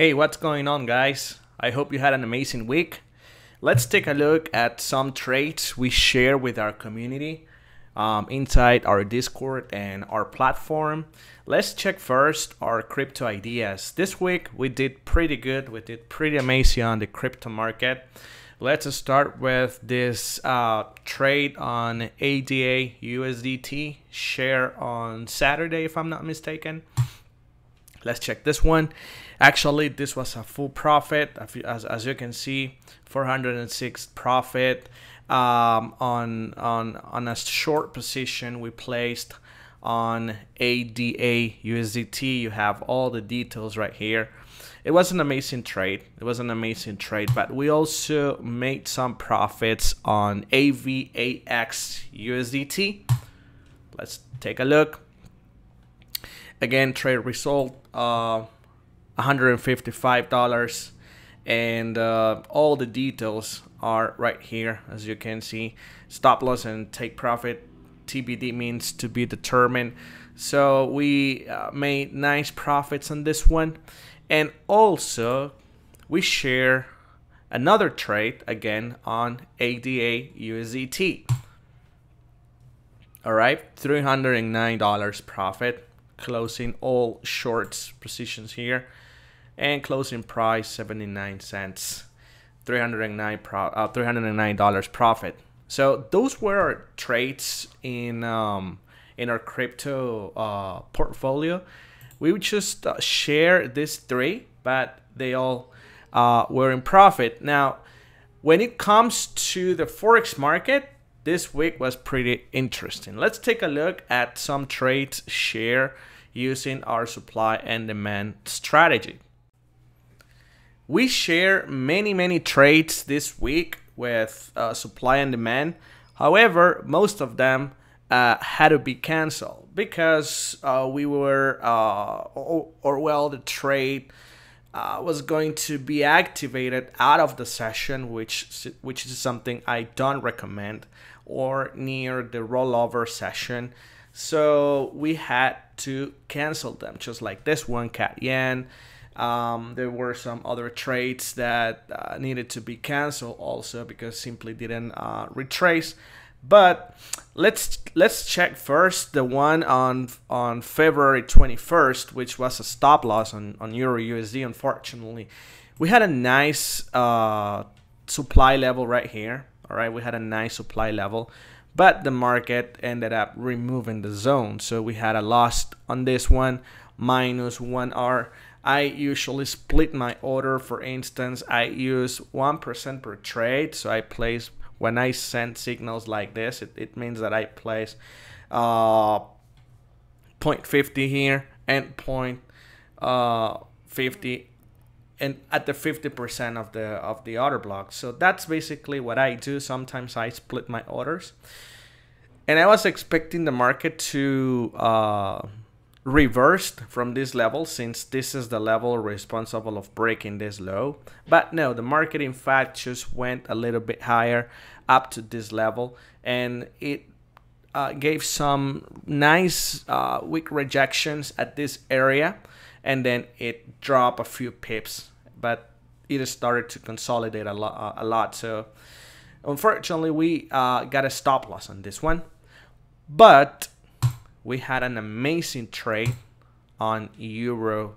Hey, what's going on, guys? I hope you had an amazing week. Let's take a look at some trades we share with our community inside our Discord and our platform. Let's check first our crypto ideas. This week we did pretty good. We did pretty amazing on the crypto market. Let's start with this trade on ADA USDT share on Saturday, if I'm not mistaken. Let's check this one. Actually, this was a full profit, as you can see, 406 profit on a short position we placed on ADA USDT. You have all the details right here. It was an amazing trade. It was an amazing trade, but we also made some profits on AVAX USDT. Let's take a look. Again, trade result $155, and all the details are right here, as you can see. Stop loss and take profit, TBD means to be determined. So we made nice profits on this one, and also we share another trade again on ADA USDT. All right, $309 profit. Closing all shorts positions here, and closing price 79 cents, $309 profit. So those were our trades in our crypto portfolio. We would just share these three, but they all were in profit. Now, when it comes to the forex market, this week was pretty interesting. Let's take a look at some trades share using our supply and demand strategy. We share many trades this week with supply and demand. However, most of them had to be canceled because we were well, the trade was going to be activated out of the session, which is something I don't recommend, or near the rollover session. So we had to cancel them, just like this one, Cat Yen. There were some other trades that needed to be canceled also because simply didn't retrace. But let's check first the one on February 21st, which was a stop loss on EURUSD. Unfortunately, we had a nice supply level right here. All right, we had a nice supply level, but the market ended up removing the zone, so we had a loss on this one, -1 hour. I usually split my order. For instance, I use 1% per trade, so I place. When I send signals like this, it means that I place 0.50 here and 0.50 and at the 50% of the order block. So that's basically what I do. Sometimes I split my orders, and I was expecting the market to reversed from this level, since this is the level responsible of breaking this low. But no, the market in fact just went a little bit higher up to this level, and it gave some nice weak rejections at this area, and then it dropped a few pips, but it started to consolidate a lot. So unfortunately we got a stop loss on this one, but we had an amazing trade on Euro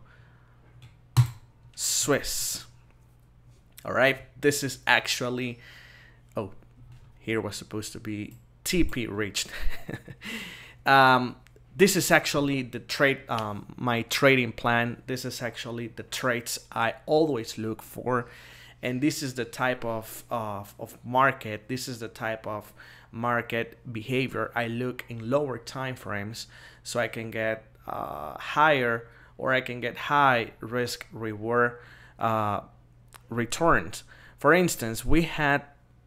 Swiss. All right, this is actually, oh, here was supposed to be TP reached. This is actually the trade, my trading plan. This is actually the trades I always look for, and this is the type of market. This is the type of market behavior I look in lower time frames, so I can get higher, or I can get high risk reward returns. For instance, we had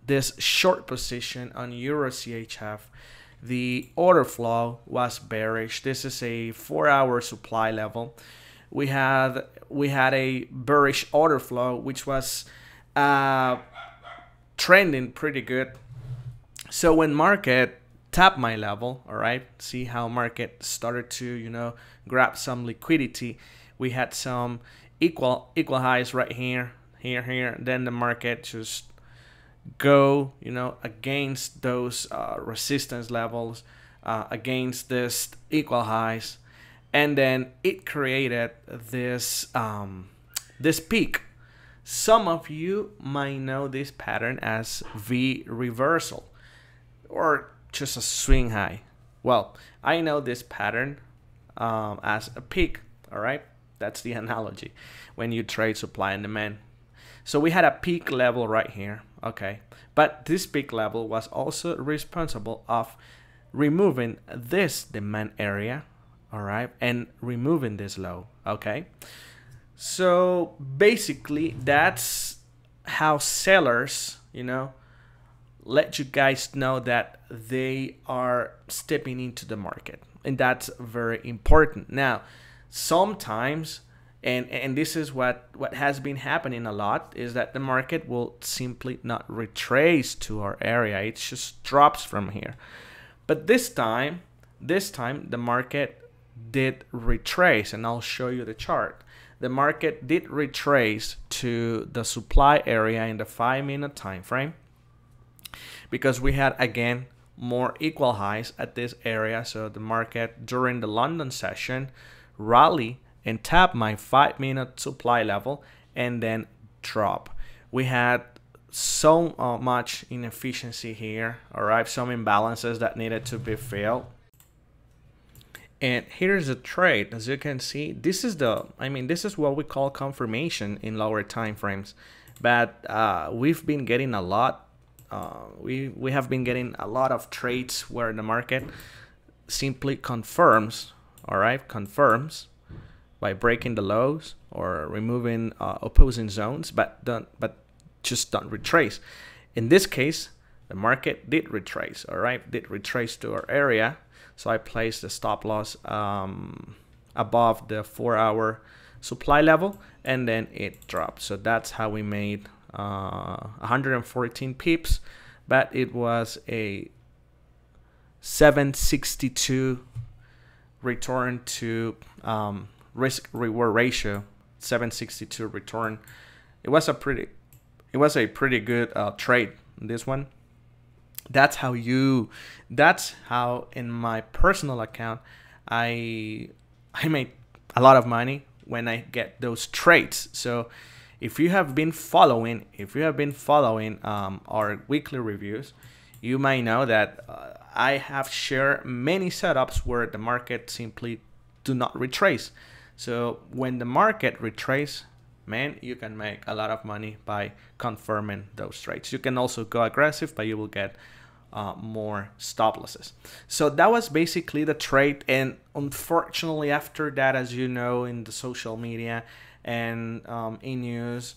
this short position on Euro CHF. The order flow was bearish. This is a 4-hour supply level. We had a bearish order flow, which was trending pretty good. So when market tapped my level, all right, see how market started to, you know, grab some liquidity. We had some equal highs right here, then the market just go, you know, against those resistance levels, against this equal highs, and then it created this this peak. Some of you might know this pattern as V reversal or just a swing high. Well, I know this pattern as a peak. All right, that's the analogy when you trade supply and demand. So we had a peak level right here, okay, but this peak level was also responsible of removing this demand area, all right, and removing this low, okay. So basically that's how sellers, you know, let you guys know that they are stepping into the market, and that's very important. Now sometimes, and this is what has been happening a lot, is that the market will simply not retrace to our area. It just drops from here. But this time the market did retrace, and I'll show you the chart. The market did retrace to the supply area in the 5-minute time frame because we had again more equal highs at this area. So the market during the London session rally and tap my 5-minute supply level and then drop. We had so much inefficiency here, all right, some imbalances that needed to be filled. And here's the trade. As you can see, this is the, I mean, this is what we call confirmation in lower time frames, but we've been getting a lot, we have been getting a lot of trades where the market simply confirms, all right, confirms by breaking the lows or removing opposing zones, but just don't retrace. In this case, the market did retrace, all right, did retrace to our area. So I placed the stop loss above the 4-hour supply level, and then it dropped. So that's how we made 114 pips, but it was a 762 return to risk reward ratio. 762 return. It was a pretty good trade, this one. That's how in my personal account I made a lot of money when I get those trades. So if you have been following our weekly reviews, you might know that I have shared many setups where the market simply do not retrace. So when the market retrace, man, you can make a lot of money by confirming those trades. You can also go aggressive, but you will get more stop losses. So that was basically the trade. And unfortunately, after that, as you know, in the social media and in news,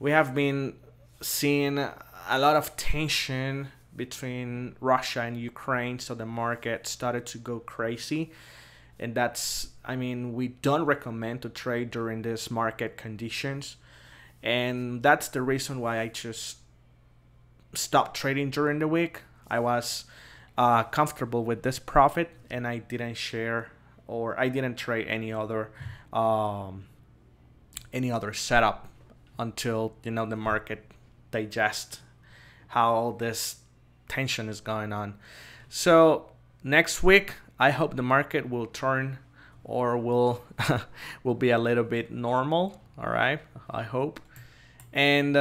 we have been seeing a lot of tension between Russia and Ukraine. So the market started to go crazy. And that's, I mean, we don't recommend to trade during these market conditions. And that's the reason why I just stopped trading during the week. I was comfortable with this profit, and I didn't share or I didn't trade any other setup until, you know, the market digest how all this tension is going on. So next week, I hope the market will turn or will be a little bit normal. All right, I hope. And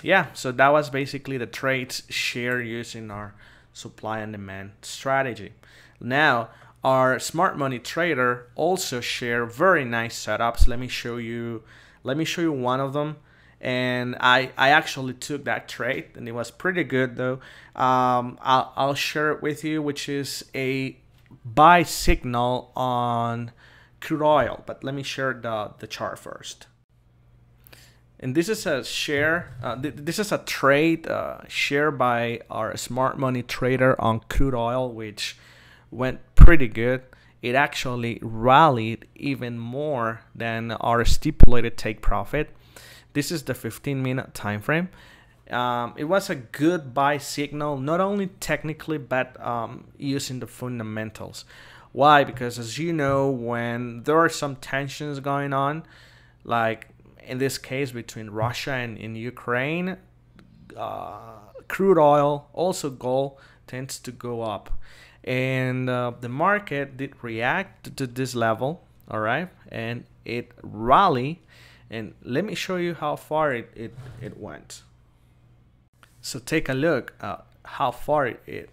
yeah, so that was basically the trades share using our supply and demand strategy. Now, our smart money trader also share very nice setups. Let me show you one of them. And I actually took that trade, and it was pretty good though. I'll share it with you, which is a buy signal on crude oil, but let me share the chart first. And this is a share, this is a trade share by our smart money trader on crude oil, which went pretty good. It actually rallied even more than our stipulated take profit. This is the 15-minute time frame. It was a good buy signal, not only technically, but using the fundamentals. Why? Because as you know, when there are some tensions going on, like in this case between Russia and in Ukraine, crude oil, also gold, tends to go up. And the market did react to this level, all right, and it rallied. And let me show you how far it went. So take a look at how far it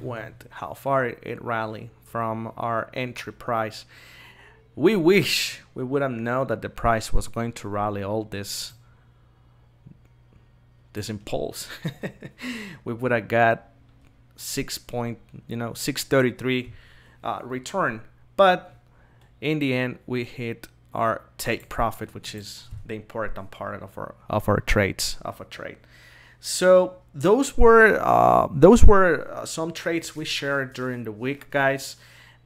went, how far it rallied from our entry price. We wish we would have known that the price was going to rally all this impulse. We would have got 6.633 return, but in the end we hit our take profit, which is the important part of our trade. So those were some trades we shared during the week, guys.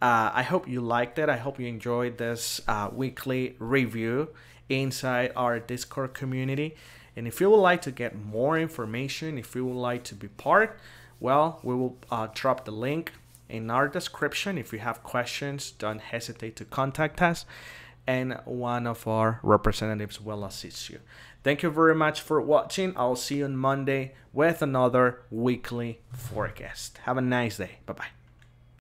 I hope you liked it. I hope you enjoyed this weekly review inside our Discord community. And if you would like to get more information, if you would like to be part, well, we will drop the link in our description. If you have questions, don't hesitate to contact us, and one of our representatives will assist you. Thank you very much for watching. I'll see you on Monday with another weekly forecast. Have a nice day. Bye-bye.